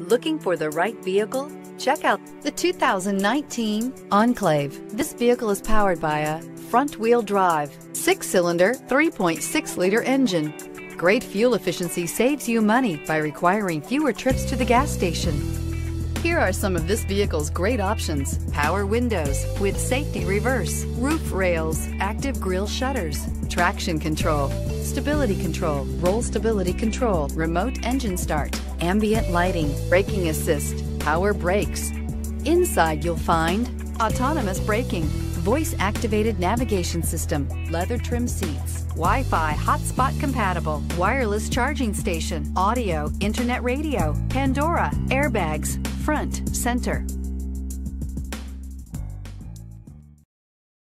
Looking for the right vehicle? Check out the 2019 Enclave. This vehicle is powered by a front-wheel drive, 6-cylinder, 3.6-liter engine. Great fuel efficiency saves you money by requiring fewer trips to the gas station. Here are some of this vehicle's great options: power windows with safety reverse, roof rails, active grille shutters, traction control, stability control, roll stability control, remote engine start, ambient lighting, braking assist, power brakes. Inside you'll find autonomous braking, voice-activated navigation system, leather trim seats, Wi-Fi hotspot compatible, wireless charging station, audio, internet radio, Pandora, airbags, front, center.